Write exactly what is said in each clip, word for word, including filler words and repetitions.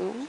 muito.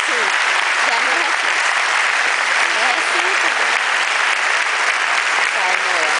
Thank you.